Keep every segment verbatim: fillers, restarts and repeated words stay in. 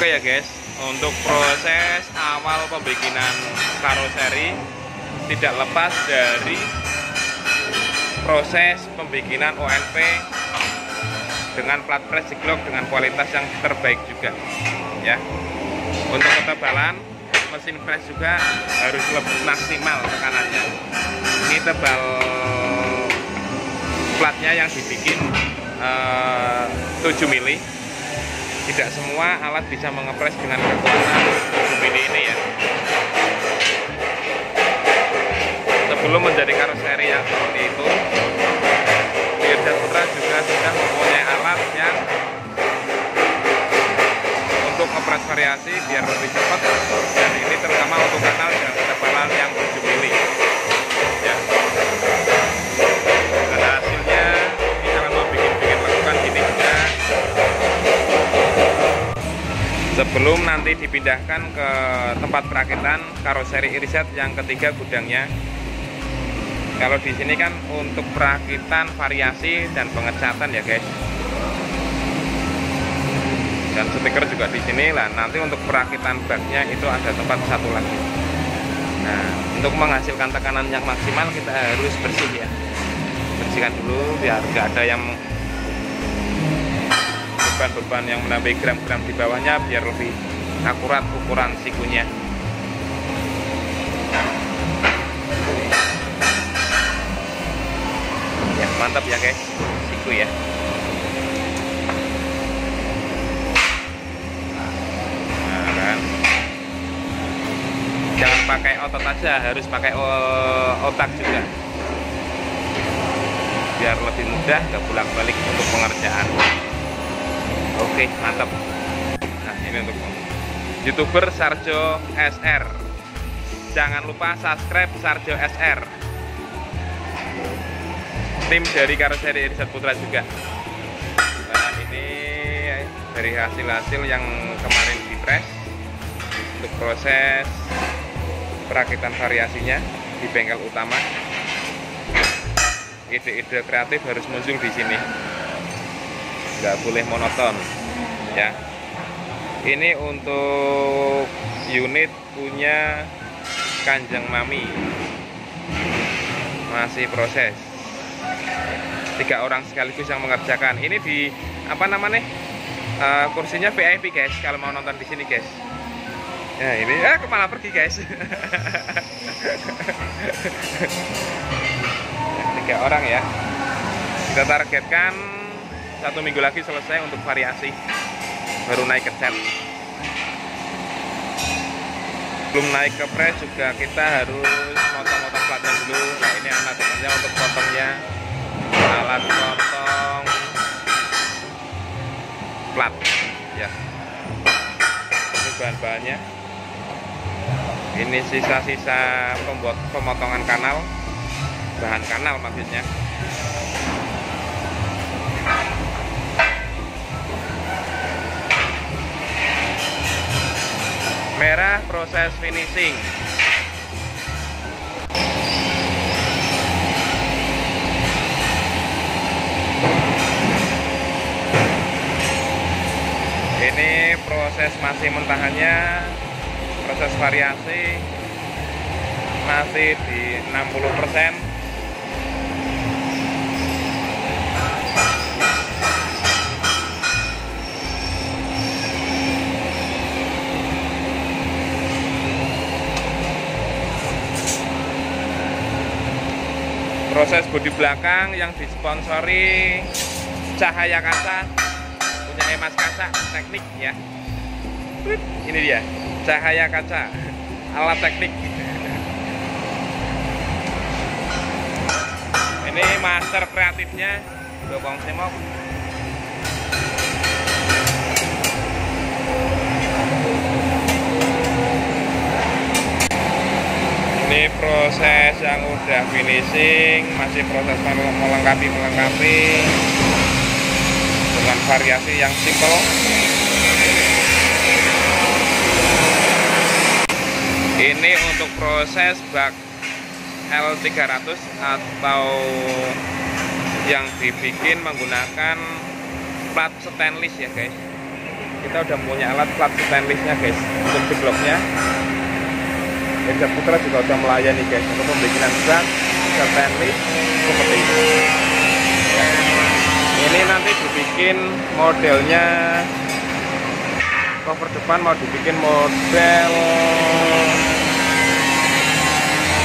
Oke ya guys, untuk proses awal pembikinan karoseri tidak lepas dari proses pembikinan O N P dengan plat press jiglok dengan kualitas yang terbaik juga ya. Untuk ketebalan mesin press juga harus lebih maksimal tekanannya. Ini tebal platnya yang dibikin eh, tujuh mili. Tidak semua alat bisa mengepres dengan kekuatan tujuh mili ini ya. Sebelum menjadi karoseri yang seperti itu, Irsyad Putra juga sudah mempunyai alat yang untuk ngepres variasi biar lebih cepat, dan ini terutama untuk kanal dan ketebalan yang tujuh mili ya. Dan hasilnya ini kalau mau bikin-bikin lakukan gini juga. Sebelum nanti dipindahkan ke tempat perakitan karoseri Irsyad yang ketiga gudangnya. Kalau di sini kan untuk perakitan variasi dan pengecatan ya guys. Dan stiker juga di sini lah. Nanti untuk perakitan baknya itu ada tempat satu lagi. Nah, untuk menghasilkan tekanan yang maksimal kita harus bersih ya. Bersihkan dulu biar nggak ada yang beban-beban yang menambah gram-gram di bawahnya biar lebih akurat ukuran sikunya. Ya, mantap ya guys, siku ya. Nah, kan. Jangan pakai otot aja, harus pakai otak juga. Biar lebih mudah, nggak bolak-balik untuk pengerjaan. Oke, mantap. Nah, ini untuk YouTuber Sarjo S R. Jangan lupa subscribe Sarjo S R. Tim dari karoseri Irsyad Putra juga. Nah, ini dari hasil-hasil yang kemarin dipres untuk proses perakitan variasinya di bengkel utama. Ide-ide kreatif harus muncul di sini. Nggak boleh monoton ya. Ini untuk unit punya Kanjeng Mami, masih proses tiga orang sekaligus yang mengerjakan ini di apa namanya uh, kursinya V I P guys, kalau mau nonton di sini guys ya. Ini eh, kepala pergi guys. Tiga orang ya, kita targetkan satu minggu lagi selesai untuk variasi, baru naik ke set. Belum naik ke press juga kita harus motong-motong platnya dulu. Nah, ini alat-alatnya untuk potongnya, alat potong plat ya. Ini bahan-bahannya, ini sisa-sisa pembuat pemotongan kanal, bahan kanal maksudnya. Merah proses finishing. Ini proses masih mentahannya, proses variasi masih di enam puluh persen. Proses bodi belakang yang disponsori Cahaya Kaca, punya Mas Kaca teknik ya. Ini dia Cahaya Kaca, alat teknik. Ini master kreatifnya Bokong Semok. Ini proses yang udah finishing, masih proses melengkapi-melengkapi dengan variasi yang simple. Ini untuk proses bak L tiga ratus atau yang dibikin menggunakan plat stainless ya guys. kita udah punya alat plat stainlessnya guys, untuk jebloknya. Irsyad Putra juga udah melayani guys untuk pembikinan zat stainless seperti ini. Ini nanti dibikin modelnya, cover depan mau dibikin model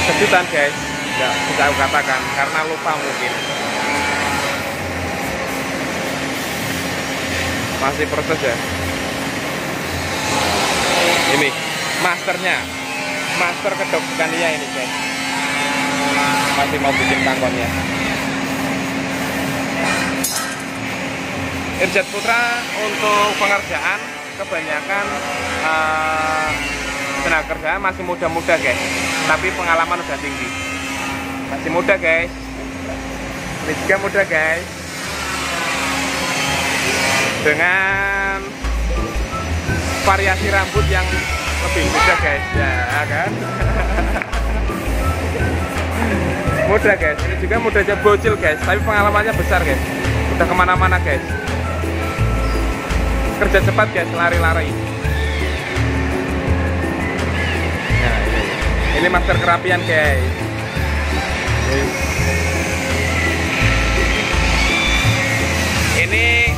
kejutan guys, nggak bisa aku katakan karena lupa mungkin. Masih proses ya. Ini masternya, master kedoksikan dia ini guys, masih mau bikin tangkonnya. Irsyad Putra untuk pengerjaan kebanyakan uh, tenaga kerja masih muda-muda guys, tapi pengalaman udah tinggi. Masih muda guys, ini juga muda guys, dengan variasi rambut yang lebih muda guys ya kan. Muda guys, ini juga muda aja bocil guys, tapi pengalamannya besar guys, udah kemana-mana guys, kerja cepat guys, lari-lari. Nah, ini, ini master kerapian guys. Ini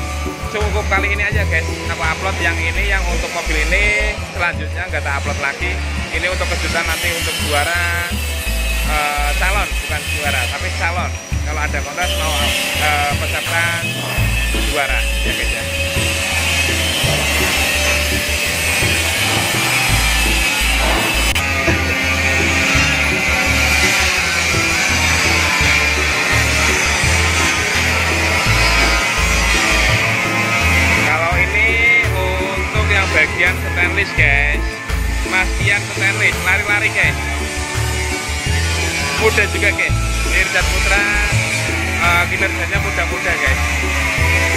cukup kali ini aja guys, aku upload yang ini, yang untuk mobil ini selanjutnya nggak tak upload lagi. Ini untuk kejutan nanti untuk juara e, calon, bukan juara tapi calon, kalau ada kontes mau e, peserta juara ya guys ya. Bagian stainless guys, mas Ian stainless, lari-lari guys, muda juga guys. Irsyad Putra uh, kinerjanya muda-muda guys.